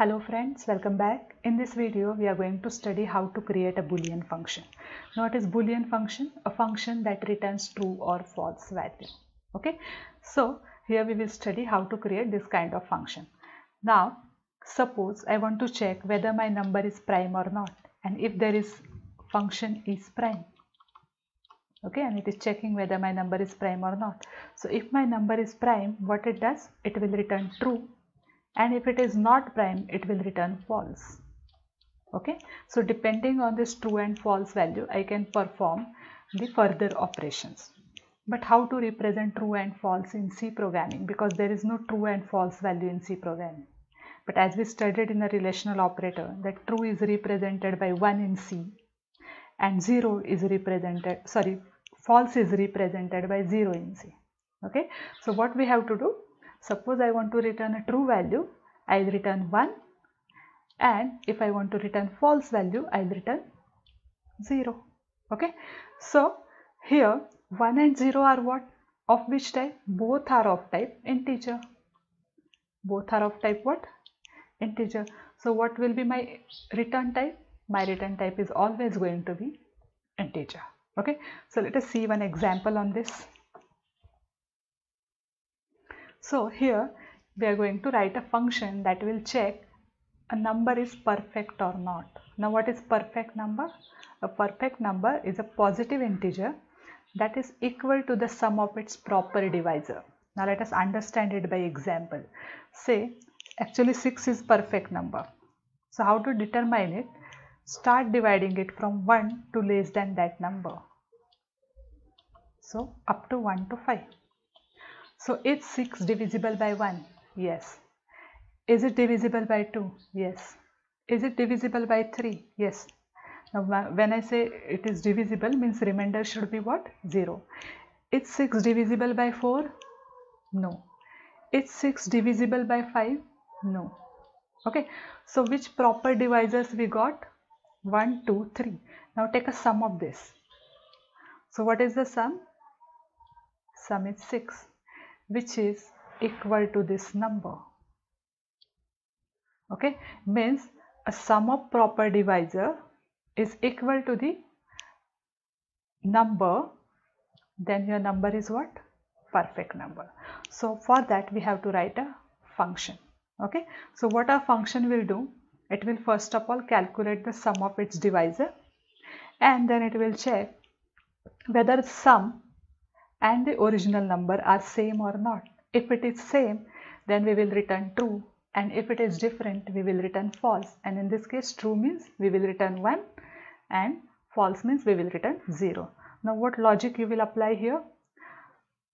Hello friends, welcome back. In this video we are going to study how to create a Boolean function. Now what is Boolean function? A function that returns true or false value. Okay, so here we will study how to create this kind of function. Now suppose I want to check whether my number is prime or not, and if there is function is prime, okay, and it is checking whether my number is prime or not. So if my number is prime, what it does, it will return true. And if it is not prime, it will return false. Okay, so depending on this true and false value, I can perform the further operations. But how to represent true and false in C programming? Because there is no true and false value in C programming. But as we studied in the relational operator, that true is represented by 1 in C, and false is represented by 0 in C. Okay, so what we have to do? Suppose I want to return a true value, I will return 1, and if I want to return false value, I will return 0. Okay, so here 1 and 0 are what? Of which type? Both are of type integer. Both are of type what? Integer. So what will be my return type? My return type is always going to be integer. Okay, so let us see one example on this. So here we are going to write a function that will check a number is perfect or not. Now what is perfect number? A perfect number is a positive integer that is equal to the sum of its proper divisor. Now let us understand it by example. Say actually 6 is perfect number. So how to determine it? Start dividing it from 1 to less than that number. So up to 1 to 5. So is 6 divisible by 1? Yes. Is it divisible by 2? Yes. Is it divisible by 3? Yes. Now when I say it is divisible, means remainder should be what? 0. Is 6 divisible by 4? No. Is 6 divisible by 5? No. Okay. So which proper divisors we got? 1, 2, 3. Now take a sum of this. So what is the sum? Sum is 6. Which is equal to this number. Okay, means a sum of proper divisor is equal to the number, then your number is what? Perfect number. So for that we have to write a function. Okay, so what our function will do, it will first of all calculate the sum of its divisor, and then it will check whether sum and the original number are same or not. If it is same, then we will return true, and if it is different, we will return false. And in this case, true means we will return 1 and false means we will return 0. Now what logic you will apply here?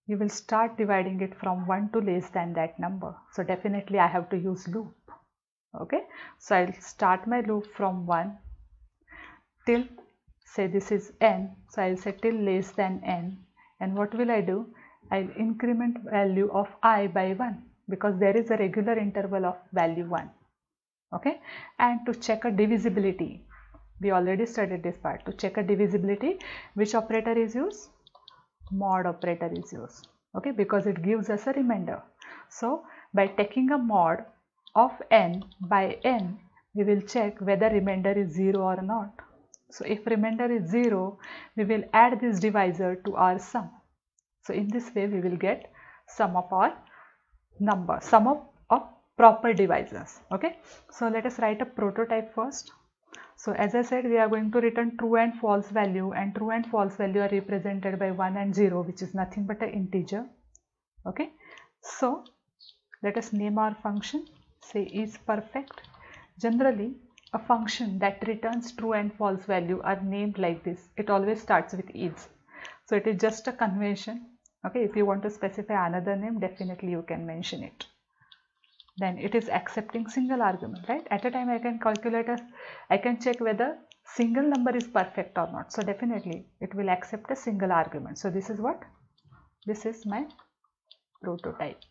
You will start dividing it from 1 to less than that number. So definitely I have to use loop. Okay, so I will start my loop from 1 till, say this is n, so I will say till less than n. And what will I do? I will increment value of I by 1, because there is a regular interval of value 1. Okay, and to check a divisibility, we already studied this part. To check a divisibility, which operator is used? Mod operator is used. Okay, because it gives us a remainder. So by taking a mod of n by n, we will check whether remainder is 0 or not. So if remainder is 0, we will add this divisor to our sum. So in this way we will get sum of our number, sum of proper divisors. Okay, so let us write a prototype first. So as I said, we are going to return true and false value, and true and false value are represented by 1 and 0, which is nothing but an integer. Okay, so let us name our function, say is perfect. Generally a function that returns true and false value are named like this. It always starts with is. So it is just a convention. Okay, if you want to specify another name, definitely you can mention it. Then it is accepting single argument, right? At a time I can calculate, I can check whether single number is perfect or not. So definitely it will accept a single argument. So this is what? This is my prototype.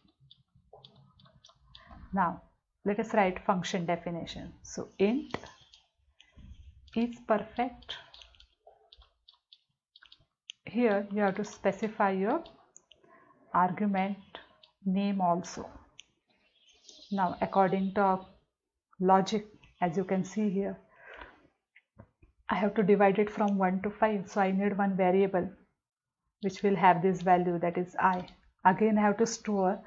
Now let us write function definition. So int is perfect. Here you have to specify your argument name also. Now according to logic, as you can see here. I have to divide it from 1 to 5, so I need one variable which will have this value, that is I. Again, I have to store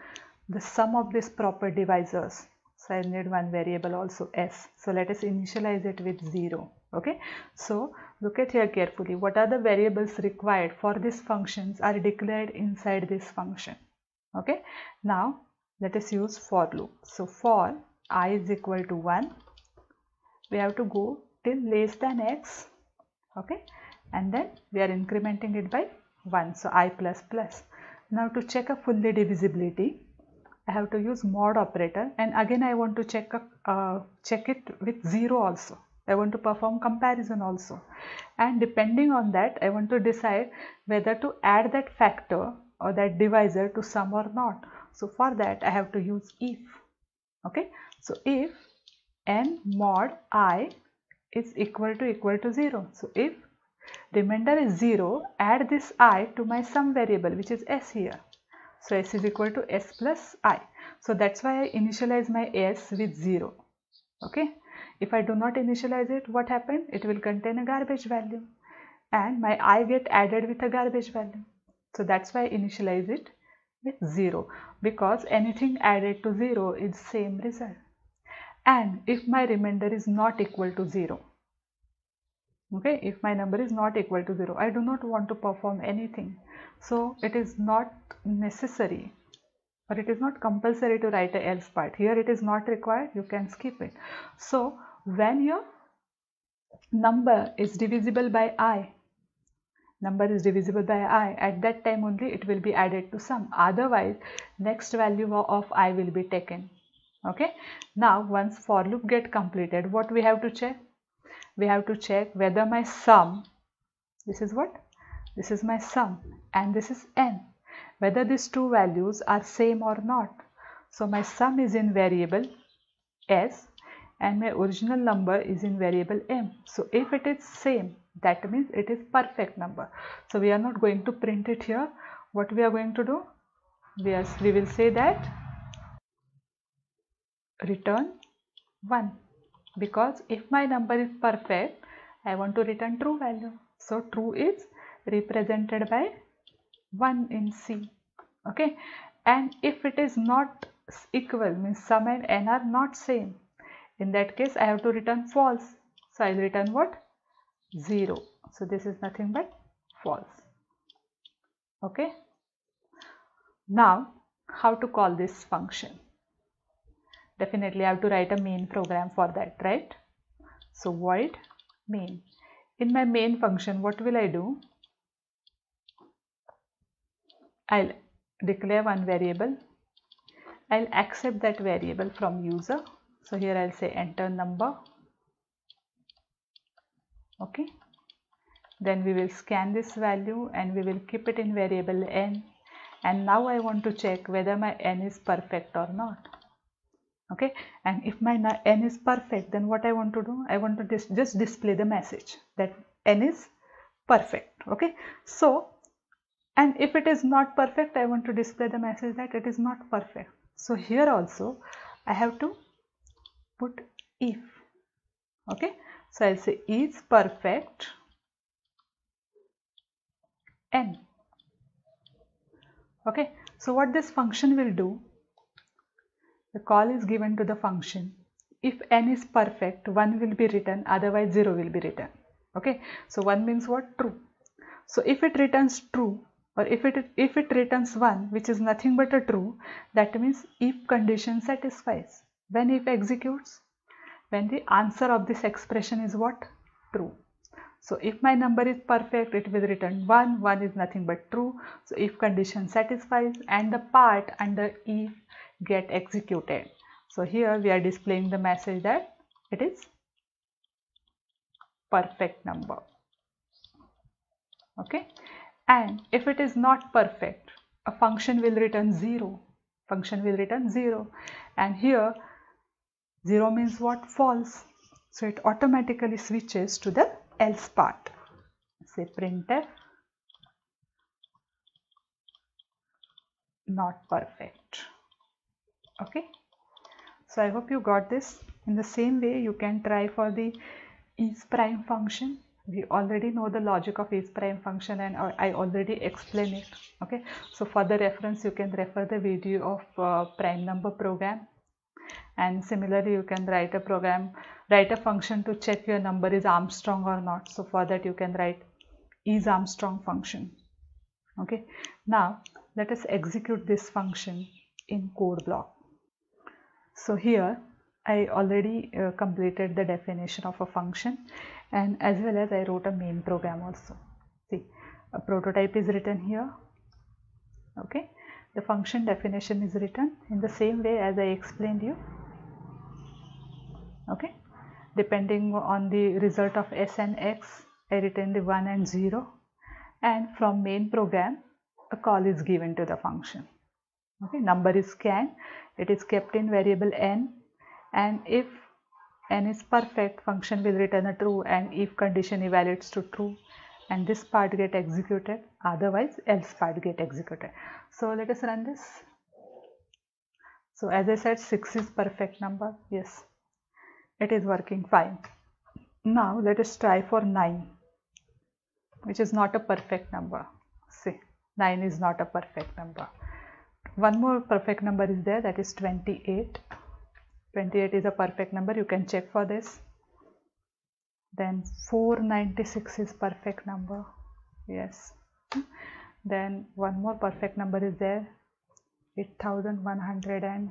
the sum of these proper divisors, so I need one variable also, s. So let us initialize it with 0. Okay, so look at here carefully. What are the variables required for these functions are declared inside this function. Okay, now let us use for loop. So for I is equal to 1, we have to go till less than x, okay, and then we are incrementing it by 1, so I plus plus. Now to check a fully divisibility, I have to use mod operator, and again I want to check it with 0 also. I want to perform comparison also, and depending on that I want to decide whether to add that factor or that divisor to sum or not. So for that I have to use if. Okay, so if n mod I is equal to 0, so if remainder is 0, add this I to my sum variable, which is s here. So s is equal to s plus I. So that's why I initialize my s with 0. Okay, if I do not initialize it, what happened? It will contain a garbage value, and my I get added with a garbage value. So that's why I initialize it with 0, because anything added to 0 is same result. And if my remainder is not equal to 0, okay, if my number is not equal to 0, I do not want to perform anything. So it is not necessary, or it is not compulsory to write a else part. Here it is not required, you can skip it. So when your number is divisible by I, at that time only it will be added to sum. Otherwise, next value of I will be taken. Okay, now once for loop get completed, what we have to check? We have to check whether my sum, this is what? This is my sum and this is n, whether these two values are same or not. So my sum is in variable s and my original number is in variable m. So if it is same, that means it is perfect number. So we are not going to print it here. What we are going to do? We will say that return 1, because if my number is perfect, I want to return true value. So true is represented by 1 in C. Okay, and if it is not equal, means sum and n are not same, in that case I have to return false. So I will return what? 0. So this is nothing but false. Okay, now how to call this function? Definitely I have to write a main program for that, right? So void main. In my main function, what will I do? I'll declare one variable. I'll accept that variable from user. So here I'll say enter number. Okay, then we will scan this value and we will keep it in variable n. And now I want to check whether my n is perfect or not. Okay, and if my n is perfect, then what I want to do? I want to just display the message that n is perfect. Okay, so, and if it is not perfect, I want to display the message that it is not perfect. So here also I have to put if. Okay, so I'll say is perfect n. Okay, so what this function will do, the call is given to the function. If n is perfect, 1 will be written, otherwise 0 will be written. Okay, so 1 means what? True. So if it returns true, or if it returns 1, which is nothing but a true, that means if condition satisfies. When if executes? When the answer of this expression is what? True. So if my number is perfect, it will return 1. 1 is nothing but true. So if condition satisfies, and the part under if get executed. So here we are displaying the message that it is perfect number. Okay, and if it is not perfect, a function will return 0. And here 0 means what? False. So it automatically switches to the else part. Say printf not perfect. Okay, so I hope you got this. In the same way, you can try for the is prime function. We already know the logic of is prime function and I already explained it. Okay, so for the reference you can refer the video of prime number program. And similarly, you can write a program, write a function to check your number is Armstrong or not. So for that you can write is Armstrong function. Okay, now let us execute this function in code block. So here I already completed the definition of a function, and as well as I wrote a main program also. See, a prototype is written here. Okay, the function definition is written in the same way as I explained you. Okay, depending on the result of s and x, I return the 1 and 0, and from main program a call is given to the function. Okay, number is scanned, it is kept in variable n, and if n is perfect, function will return a true, and if condition evaluates to true, and this part get executed, otherwise else part get executed. So let us run this. So as I said, 6 is perfect number. Yes, it is working fine. Now let us try for 9, which is not a perfect number. See, 9 is not a perfect number. One more perfect number is there, that is 28. 28 is a perfect number, you can check for this. Then 496 is perfect number. Yes, then one more perfect number is there, 8100, and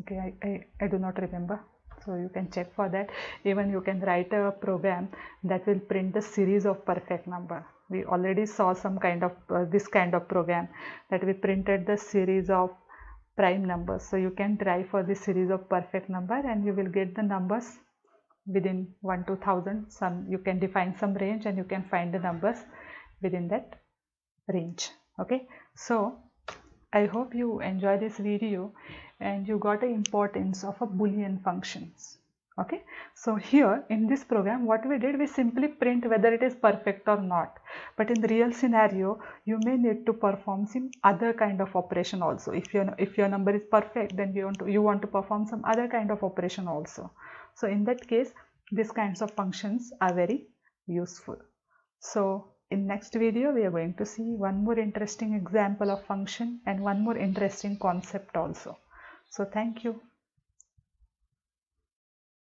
okay, I do not remember, so you can check for that. Even you can write a program that will print the series of perfect number. We already saw some kind of this kind of program that we printed the series of prime numbers. So you can try for the series of perfect number, and you will get the numbers within 1 to 1000. Some you can define some range, and you can find the numbers within that range. Okay, so I hope you enjoy this video and you got the importance of a Boolean functions. Okay, so here in this program what we did, we simply print whether it is perfect or not, but in the real scenario you may need to perform some other kind of operation also. If your number is perfect, then you want to perform some other kind of operation also. So in that case, these kinds of functions are very useful. So in next video we are going to see one more interesting example of function and one more interesting concept also. So thank you.